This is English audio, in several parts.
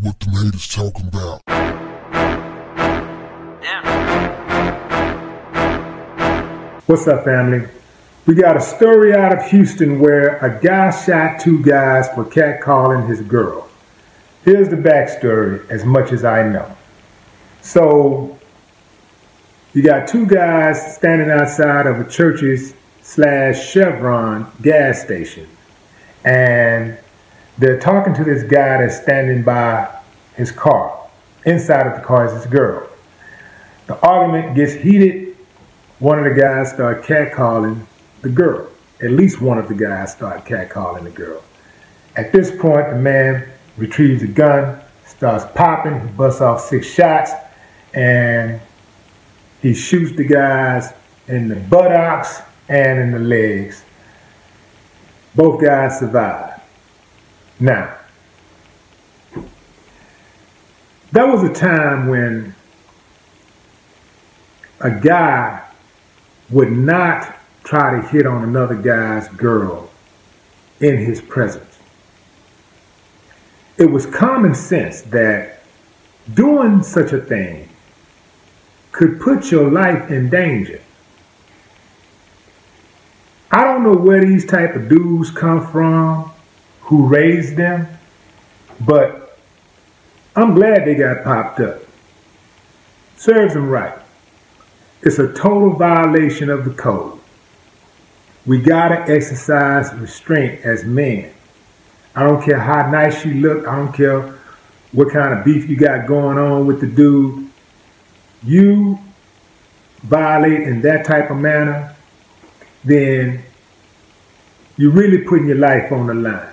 what the haters talking about. Yeah. What's up, family? We got a story out of Houston where a guy shot two guys for catcalling his girl. Here's the backstory, as much as I know. So, you got two guys standing outside of a Church's/Chevron gas station, and they're talking to this guy that's standing by his car. Inside of the car is this girl. The argument gets heated. One of the guys starts catcalling the girl. At least one of the guys starts catcalling the girl. At this point, the man retrieves a gun, starts popping, he busts off 6 shots, and he shoots the guys in the buttocks and in the legs. Both guys survive. Now, there was a time when a guy would not try to hit on another guy's girl in his presence. It was common sense that doing such a thing could put your life in danger. I don't know where these type of dudes come from, who raised them, but I'm glad they got popped up. Serves them right. It's a total violation of the code. We gotta exercise restraint as men. I don't care how nice you look, I don't care what kind of beef you got going on with the dude. You violate in that type of manner, then you're really putting your life on the line.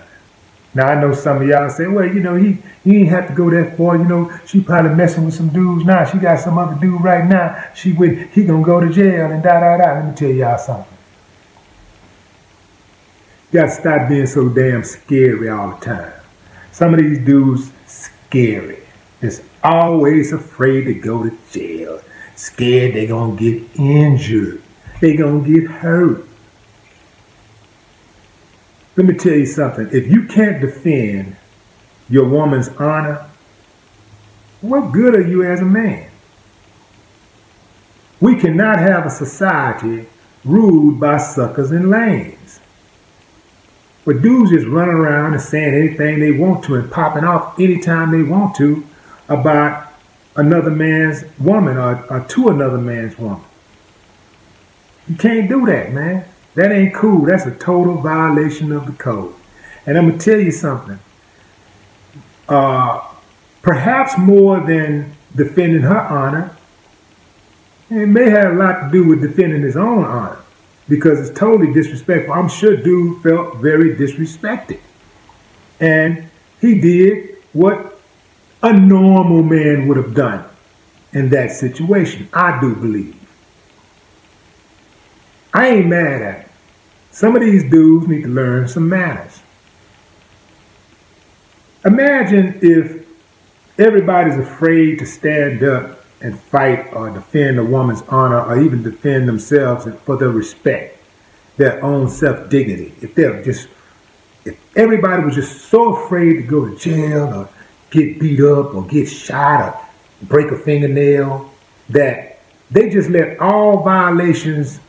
Now, I know some of y'all say, well, you know, he ain't have to go that far. You know, she probably messing with some dudes now. She got some other dude right now. She with, he gonna go to jail and da-da-da. Let me tell y'all something. You gotta stop being so damn scary all the time. Some of these dudes, scary. It's always afraid to go to jail. Scared they gonna get injured. They gonna get hurt. Let me tell you something. If you can't defend your woman's honor, what good are you as a man? We cannot have a society ruled by suckers and lames. But dudes just running around and saying anything they want to and popping off anytime they want to about another man's woman or to another man's woman. You can't do that, man. That ain't cool. That's a total violation of the code. And I'm going to tell you something. Perhaps more than defending her honor, it may have a lot to do with defending his own honor, because it's totally disrespectful. I'm sure dude felt very disrespected. And he did what a normal man would have done in that situation, I do believe. I ain't mad at it. Some of these dudes need to learn some manners. Imagine if everybody's afraid to stand up and fight or defend a woman's honor or even defend themselves for their respect, their own self-dignity. If everybody was just so afraid to go to jail or get beat up or get shot or break a fingernail that they just let all violations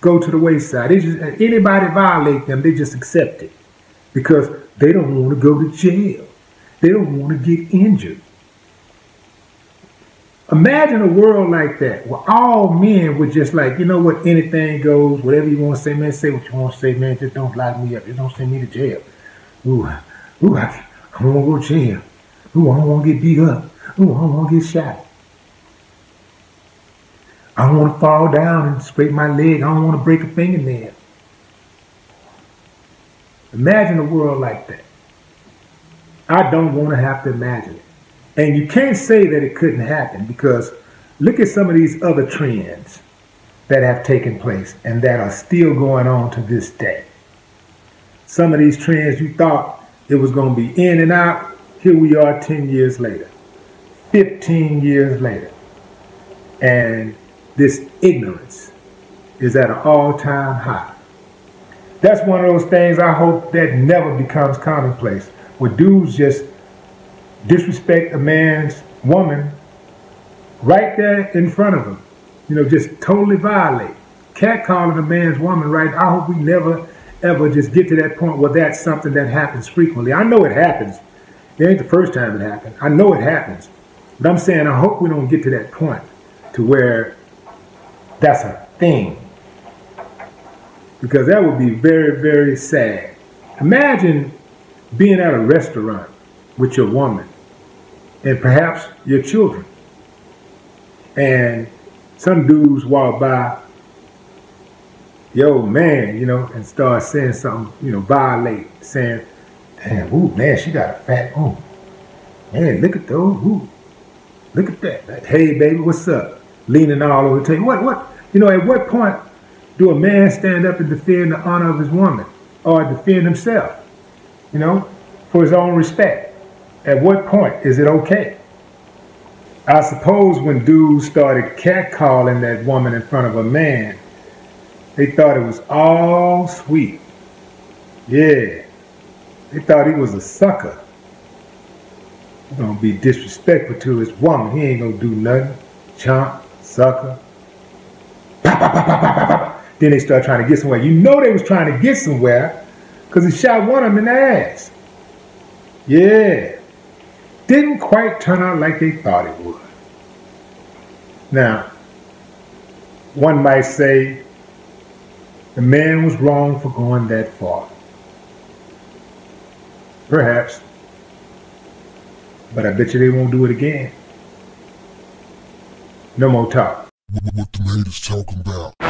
go to the wayside. They just, anybody violate them, they just accept it because they don't want to go to jail. They don't want to get injured. Imagine a world like that where all men were just like, you know what, anything goes, whatever you want to say, man, say what you want to say, man, just don't lock me up, just don't send me to jail. Ooh, I don't want to go to jail. Ooh, I don't want to get beat up. Ooh, I don't want to get shot. I don't want to fall down and scrape my leg. I don't want to break a fingernail. Imagine a world like that. I don't want to have to imagine it. And you can't say that it couldn't happen, because look at some of these other trends that have taken place and that are still going on to this day. Some of these trends you thought it was going to be in and out. Here we are 10 years later, 15 years later. And this ignorance is at an all-time high. That's one of those things I hope that never becomes commonplace, where dudes just disrespect a man's woman right there in front of him. You know, just totally violate. Catcalling a man's woman, right? I hope we never, ever just get to that point where that's something that happens frequently. I know it happens. It ain't the first time it happened. I know it happens. But I'm saying I hope we don't get to that point to where that's a thing. Because that would be very, very sad. Imagine being at a restaurant with your woman and perhaps your children, and some dudes walk by, yo man, you know, and start saying something, you know, violate, saying, damn, ooh, man, she got a fat, ooh, man, look at those, ooh, look at that, like, hey baby, what's up? Leaning all over the table. What, you know, at what point do a man stand up and defend the honor of his woman or defend himself, you know, for his own respect? At what point is it okay? I suppose when dudes started catcalling that woman in front of a man, they thought it was all sweet. Yeah. They thought he was a sucker. He's going to be disrespectful to his woman. He ain't going to do nothing. Chomp, sucker. Pop, pop, pop, pop, pop, pop. Then they start trying to get somewhere. You know they was trying to get somewhere because he shot one of them in the ass. Yeah. Didn't quite turn out like they thought it would. Now, one might say, the man was wrong for going that far. Perhaps. But I bet you they won't do it again. No more talk. What the man is talking about.